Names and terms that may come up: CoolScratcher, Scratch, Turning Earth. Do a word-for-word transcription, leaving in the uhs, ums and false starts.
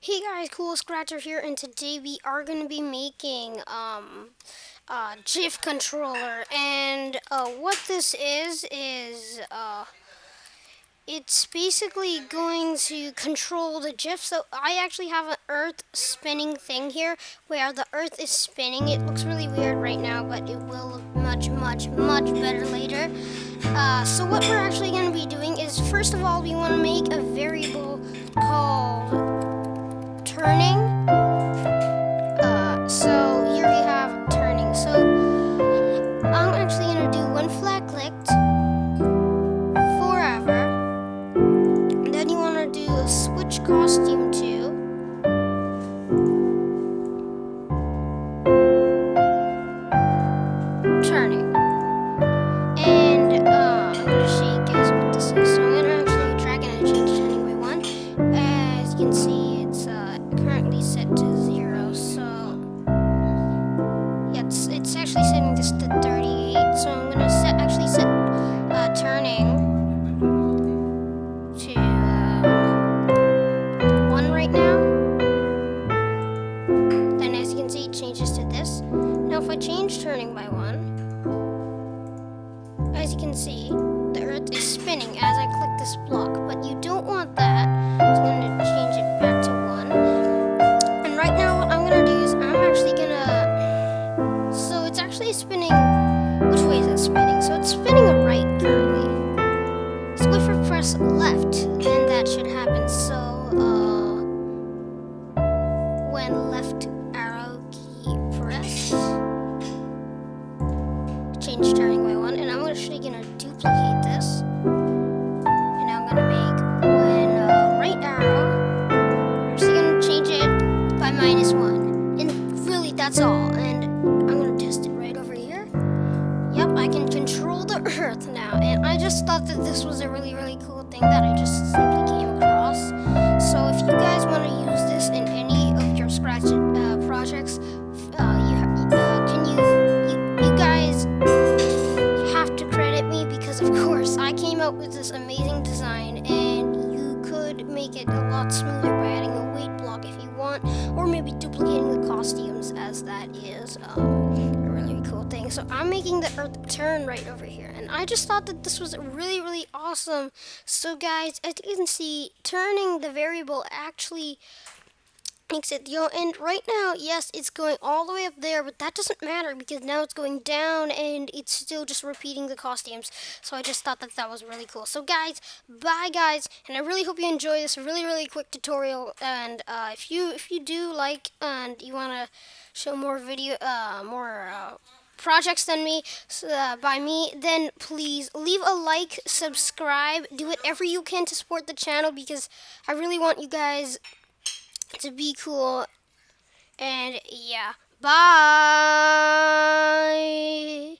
Hey guys, CoolScratcher here, and today we are going to be making um, a GIF controller, and uh, what this is, is uh, it's basically going to control the GIF. So I actually have an earth spinning thing here, where the earth is spinning. It looks really weird right now, but it will look much, much, much better later. Uh, so what we're actually going to be doing is, first of all, we want to make a variable called turning. Uh, so here we have turning. So I'm actually going to do one flat clicked forever. And then you want to do a switch costume to. Turning by one. As you can see, the earth is spinning as I click this block, but you don't want that, so I'm going to change it back to one. And right now what I'm going to do is I'm actually going to... So it's actually spinning... Which way is it spinning? So it's spinning right currently. So if we press left, then that should happen. So, uh... when left arrow key pressed... change turning by one, and I'm actually gonna duplicate this, and I'm gonna make when uh, right arrow, I'm just gonna change it by minus one, and really that's all. And I'm gonna test it right over here. Yep, I can control the earth now, and I just thought that this was a really really cool thing that I just simply came across. So if you guys want to use this in any of your Scratch uh, projects, uh, you have uh, can you. I came up with this amazing design, and you could make it a lot smoother by adding a weight block if you want, or maybe duplicating the costumes, as that is um, a really cool thing. So I'm making the earth turn right over here, and I just thought that this was really really awesome. So guys, as you can see, turning the variable actually makes it, you know, and right now, yes, it's going all the way up there, but that doesn't matter because now it's going down and it's still just repeating the costumes. So I just thought that that was really cool. So guys, bye guys, and I really hope you enjoy this really really quick tutorial. And uh, if you if you do like and you want to show more video uh, more uh, projects than me uh, by me, then please leave a like, subscribe, do whatever you can to support the channel, because I really want you guys to be cool. And yeah, bye.